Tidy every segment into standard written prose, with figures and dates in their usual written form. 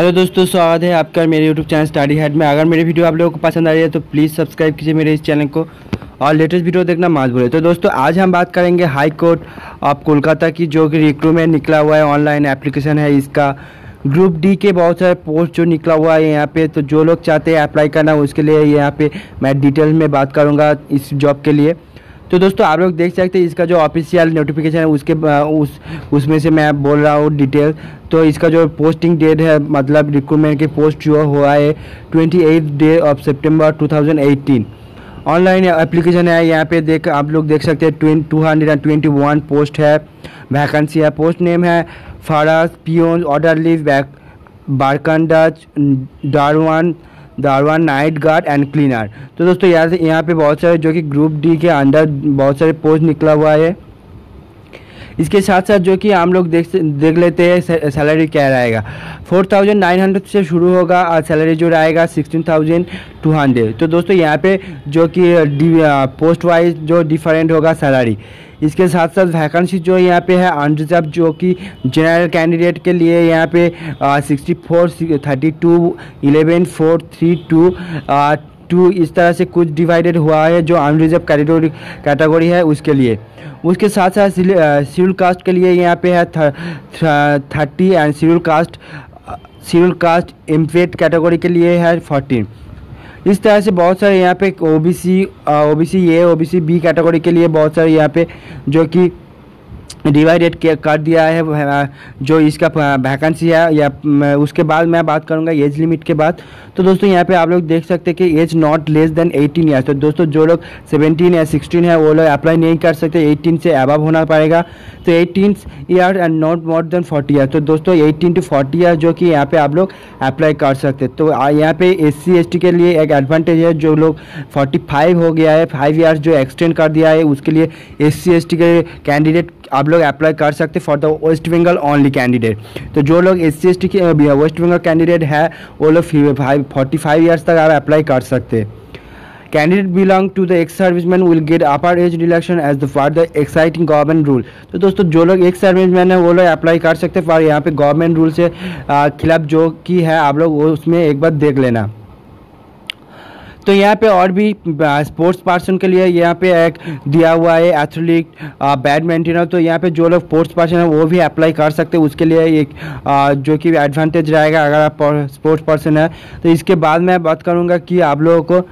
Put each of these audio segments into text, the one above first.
Hello दोस्तों, स्वागत है आपका मेरे यूट्यूब चैनल स्टडी हेड में। अगर मेरी वीडियो आप लोगों को पसंद आ रही है तो प्लीज़ सब्सक्राइब कीजिए मेरे इस चैनल को और लेटेस्ट वीडियो देखना मत भूलिए। तो दोस्तों आज हम बात करेंगे हाई कोर्ट ऑफ कोलकाता की, जो कि रिक्रूटमेंट निकला हुआ है, ऑनलाइन एप्लीकेशन है इसका। ग्रुप डी के बहुत सारे पोस्ट जो निकला हुआ है यहाँ पे, तो जो लोग चाहते हैं अप्लाई करना उसके लिए यहाँ पे मैं डिटेल में बात करूँगा इस जॉब के लिए। तो दोस्तों आप लोग देख सकते हैं इसका जो ऑफिशियल नोटिफिकेशन है उसके उसमें से मैं बोल रहा हूँ डिटेल। तो इसका जो पोस्टिंग डेट है, मतलब रिक्रूटमेंट के पोस्ट जो हुआ है 28 सितंबर 2018। ऑनलाइन एप्लीकेशन है, यहाँ पे देख आप लोग देख सकते हैं 221 पोस्ट है, वैकेंसी है। पोस्ट नेम है फारस, पियोन, ऑर्डरली, बारकंडज, दारवान, नाइट गार्ड एंड क्लीनर। तो दोस्तों यहाँ पे बहुत सारे जो कि ग्रुप डी के अंदर बहुत सारे पोस्ट निकला हुआ है। इसके साथ साथ जो कि हम लोग देख लेते हैं सैलरी क्या रहेगा। 4900 से शुरू होगा और सैलरी जो रहेगा 16200। तो दोस्तों यहाँ पे जो कि पोस्ट वाइज जो डिफरेंट होगा सैलरी। इसके साथ साथ वैकेंसी जो यहाँ पे है अनरिजर्व, जो कि जनरल कैंडिडेट के लिए यहाँ पे 64, 32, 11, 4, 3, 2, इस तरह से कुछ डिवाइडेड हुआ है जो अनरिजर्व कैटेगरी है उसके लिए। उसके साथ साथ शेड्यूल कास्ट के लिए यहाँ पे है 30 एंड शेड्यूल कास्ट एम्पेड कैटेगरी के लिए है 14। इस तरह से बहुत सारे यहाँ पे OBC A, OBC B category के लिए बहुत सारे यहाँ पे जो कि डिवाइडेड कर दिया है जो इसका वैकेंसी है। या उसके बाद मैं बात करूंगा एज लिमिट के बाद। तो दोस्तों यहाँ पे आप लोग देख सकते हैं कि age not less than 18 years. तो दोस्तों जो लोग 17 या 16 है वो लोग अप्लाई नहीं कर सकते, 18 से अबव होना पड़ेगा। तो 18 year and not more than 40 year. तो दोस्तों 18 to 40 ईयर जो कि यहाँ पर आप लोग अप्लाई कर सकते। तो यहाँ पे SC ST के लिए एक एडवांटेज है, जो लोग 45 हो गया है, 5 ईयर्स जो एक्सटेंड कर दिया है उसके लिए SC ST के कैंडिडेट आप लोग अप्लाई कर सकते for the West Bengal only candidate. तो जो लोग SC ST के वेस्ट बंगाल कैंडिडेट है वो लोग 45 ईयर्स तक आप अप्लाई कर सकते। Candidate belong to the ex serviceman will get upper age relaxation as the for the exciting government rule. तो दोस्तों जो लोग एक्स सर्विसमैन है वो लोग अप्लाई कर सकते फॉर यहाँ पे गवर्नमेंट रूल से खिलाफ जो कि है, आप लोग उसमें एक बार देख लेना। तो यहाँ पे और भी स्पोर्ट्स पर्सन के लिए यहाँ पे एक दिया हुआ है एथलीट, बैडमिंटनर। तो यहाँ पे जो लोग स्पोर्ट्स पर्सन है वो भी अप्लाई कर सकते हैं, उसके लिए एक जो कि एडवांटेज रहेगा अगर आप स्पोर्ट्स पर्सन है। तो इसके बाद मैं बात करूँगा कि आप लोगों को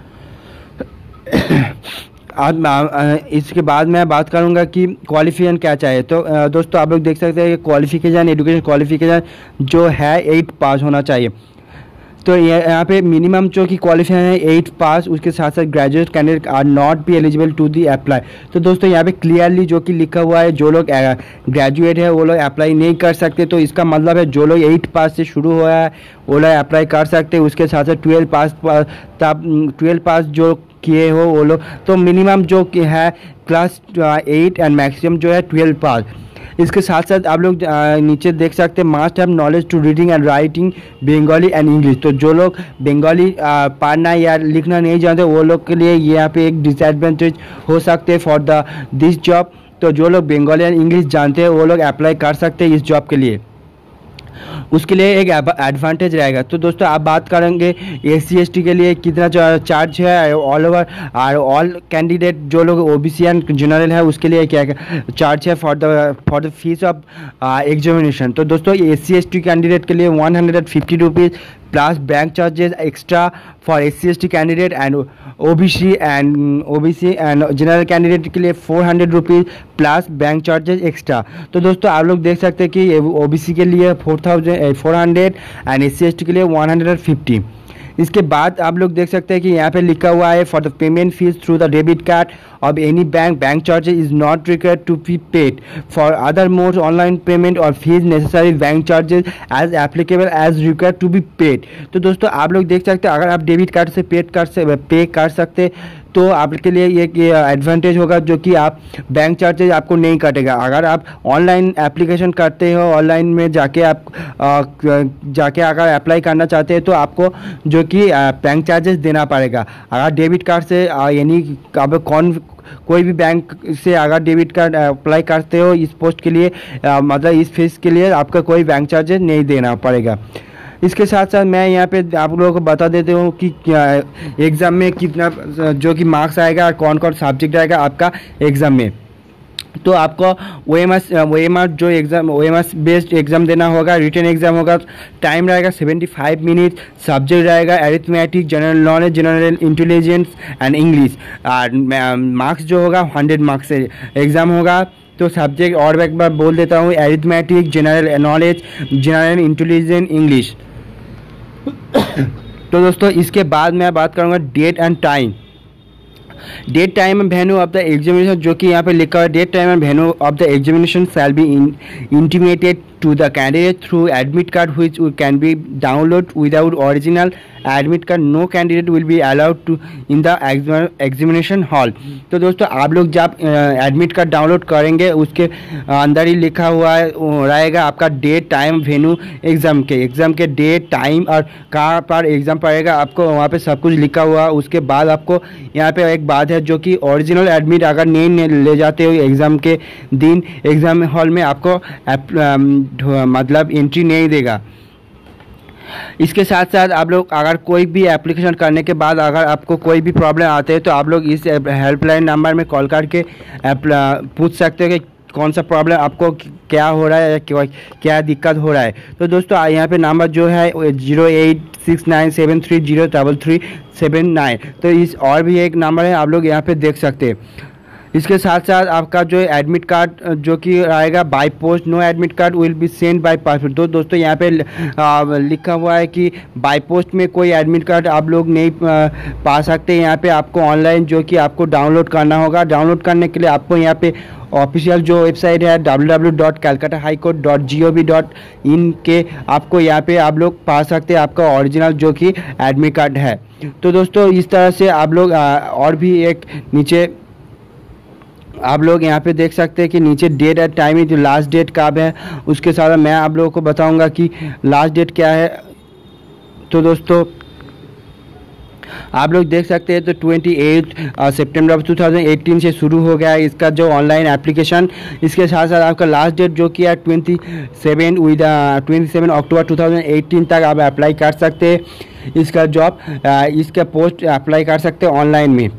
क्वालिफिकेशन क्या चाहिए। तो दोस्तों आप लोग देख सकते हैं कि क्वालिफिकेशन, एजुकेशन क्वालिफिकेशन जो है 8 पास होना चाहिए। तो यहाँ पे मिनिमम जो कि क्वालिफिकेशन है 8 पास। उसके साथ साथ graduate candidate are not be eligible to the apply. तो दोस्तों यहाँ पे क्लियरली जो कि लिखा हुआ है जो लोग ग्रेजुएट है वो लोग अप्लाई नहीं कर सकते। तो इसका मतलब है जो लोग 8 पास से शुरू हुआ है वो लोग अप्लाई कर सकते। उसके साथ साथ 12 पास जो किए हो वो लोग, तो मिनिमम जो कि है क्लास 8 एंड मैक्सिमम जो है 12 पास। इसके साथ साथ आप लोग नीचे देख सकते हैं must have knowledge to reading and writing Bengali and English. तो जो लोग बंगाली पढ़ना या लिखना नहीं जानते वो लोग के लिए यहाँ पे एक डिसएडवांटेज हो सकते हैं फॉर द दिस जॉब। तो जो लोग बंगाली एंड इंग्लिश जानते हैं वो लोग अप्लाई कर सकते हैं इस जॉब के लिए, उसके लिए एक एडवांटेज रहेगा। तो दोस्तों आप बात करेंगे SC ST के लिए कितना चार्ज है ऑल ओवर और ऑल कैंडिडेट। जो लोग OBC एंड जनरल है उसके लिए क्या चार्ज है for the fees of examination. तो दोस्तों SC ST कैंडिडेट के लिए 150 rupees plus bank charges extra for SC ST candidate and OBC and general candidate के लिए 400 rupees plus bank charges extra. तो दोस्तों आप लोग देख सकते हैं कि OBC के लिए 400 एंड SC ST के लिए 150। इसके बाद आप लोग देख सकते हैं कि यहाँ पे लिखा हुआ है for the payment fees through the debit card of any bank, bank charges is not required to be paid for other modes online payment और fees necessary bank charges as applicable as required to be paid. तो दोस्तों आप लोग देख सकते हैं अगर आप डेबिट कार्ड से पे कर सकते तो आपके लिए एक एडवांटेज होगा जो कि आप बैंक चार्जेज आपको नहीं कटेगा। अगर आप ऑनलाइन एप्लीकेशन करते हो, ऑनलाइन में जाके आप जाके अगर अप्लाई करना चाहते हैं तो आपको जो कि बैंक चार्जेस देना पड़ेगा। अगर डेबिट कार्ड से यानी आप कोई भी बैंक से अगर डेबिट कार्ड अप्लाई करते हो इस पोस्ट के लिए, मतलब इस फीस के लिए आपका कोई बैंक चार्जेज नहीं देना पड़ेगा। इसके साथ साथ मैं यहाँ पे आप लोगों को बता देते हूँ कि क्या एग्ज़ाम में कितना जो कि मार्क्स आएगा और कौन कौन सब्जेक्ट आएगा आपका एग्ज़ाम में। तो आपको OMR जो एग्ज़ाम OMR बेस्ड एग्ज़ाम देना होगा, रिटन एग्ज़ाम होगा। टाइम रहेगा 75 मिनट। सब्जेक्ट रहेगा arithmetic, general knowledge, general intelligence and English. और मार्क्स जो होगा 100 मार्क्स से एग्ज़ाम होगा। तो सब्जेक्ट और एक बार बोल देता हूँ, arithmetic, general knowledge, general intelligence, English. तो दोस्तों इसके बाद मैं बात करूँगा date and time. Date time and venue of the examination, जो कि यहाँ पे लिखा हुआ है, date time and venue of the examination shall be intimated to the candidate through admit card which can be download without original admit card. No candidate will be allowed to in the examination hall. तो दोस्तों आप लोग जब admit card download करेंगे उसके अंदर ही लिखा हुआ रहेगा आपका डेट टाइम वेन्यू एग्ज़ाम के डेट टाइम और कहाँ पर एग्ज़ाम पड़ेगा, आपको वहाँ पर सब कुछ लिखा हुआ। उसके बाद आपको यहाँ पर एक बात है जो कि ओरिजिनल एडमिट अगर नहीं ले जाते हो एग्ज़ाम के दिन, एग्ज़ाम हॉल में आपको मतलब एंट्री नहीं देगा। इसके साथ साथ आप लोग अगर कोई भी एप्लीकेशन करने के बाद अगर आपको कोई भी प्रॉब्लम आते हैं तो आप लोग इस हेल्पलाइन नंबर में कॉल करके पूछ सकते हो कि कौन सा प्रॉब्लम आपको क्या हो रहा है या क्या दिक्कत हो रहा है। तो दोस्तों यहाँ पे नंबर जो है 08697303379। तो इस और भी एक नंबर है, आप लोग यहाँ पे देख सकते हैं। इसके साथ साथ आपका जो एडमिट कार्ड जो कि आएगा by post, no admit card will be send by passport. तो दोस्तों यहाँ पे लिखा हुआ है कि बाय पोस्ट में कोई एडमिट कार्ड आप लोग नहीं पा सकते। यहाँ पे आपको ऑनलाइन जो कि आपको डाउनलोड करना होगा। डाउनलोड करने के लिए आपको यहाँ पे ऑफिशियल जो वेबसाइट है www.calcuttahighcourt.gov.in के आपको यहाँ पे आप लोग पा सकते हैं आपका ओरिजिनल जो कि एडमिट कार्ड है। तो दोस्तों इस तरह से आप लोग और भी एक नीचे आप लोग यहाँ पे देख सकते हैं कि नीचे डेट एंड टाइम है, जो लास्ट डेट कब है उसके साथ मैं आप लोगों को बताऊंगा कि लास्ट डेट क्या है। तो दोस्तों आप लोग देख सकते हैं तो 28 सितंबर 2018 से शुरू हो गया है इसका जो ऑनलाइन एप्लीकेशन। इसके साथ साथ आपका लास्ट डेट जो कि है 27 अक्टूबर 2018 तक आप अप्लाई कर सकते हैं इसका जॉब, इसका पोस्ट अप्लाई कर सकते हैं ऑनलाइन में।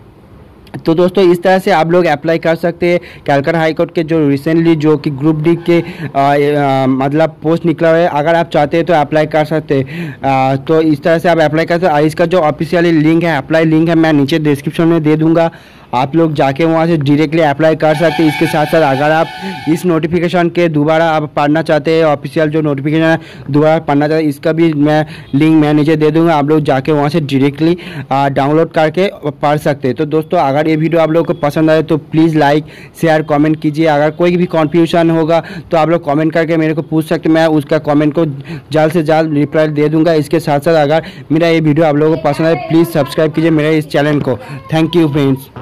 तो दोस्तों इस तरह से आप लोग अप्लाई कर सकते हैं कलकत्ता हाई कोर्ट के जो रिसेंटली जो कि ग्रुप डी के मतलब पोस्ट निकला हुआ है। अगर आप चाहते हैं तो अप्लाई कर सकते हैं। तो इस तरह से आप अप्लाई कर सकते हैं। इसका जो ऑफिशियली लिंक है, अप्लाई लिंक है, मैं नीचे डिस्क्रिप्शन में दे दूंगा, आप लोग जाके वहाँ से डायरेक्टली अप्लाई कर सकते हैं। इसके साथ साथ अगर आप इस नोटिफिकेशन के दोबारा आप पढ़ना चाहते हैं, ऑफिशियल जो नोटिफिकेशन है दोबारा पढ़ना चाहते हैं, इसका भी मैं लिंक मैं नीचे दे दूँगा, आप लोग जाके वहाँ से डायरेक्टली डाउनलोड करके पढ़ सकते हैं। तो दोस्तों अगर ये वीडियो आप लोग को पसंद आए तो प्लीज़ लाइक शेयर कमेंट कीजिए। अगर कोई भी कॉन्फ्यूजन होगा तो आप लोग कॉमेंट करके मेरे को पूछ सकते हैं, मैं उसका कॉमेंट को जल्द से जल्द रिप्लाई दे दूँगा। इसके साथ साथ अगर मेरा ये वीडियो आप लोगों को पसंद आए प्लीज़ सब्सक्राइब कीजिए मेरे इस चैनल को। Thank you friends.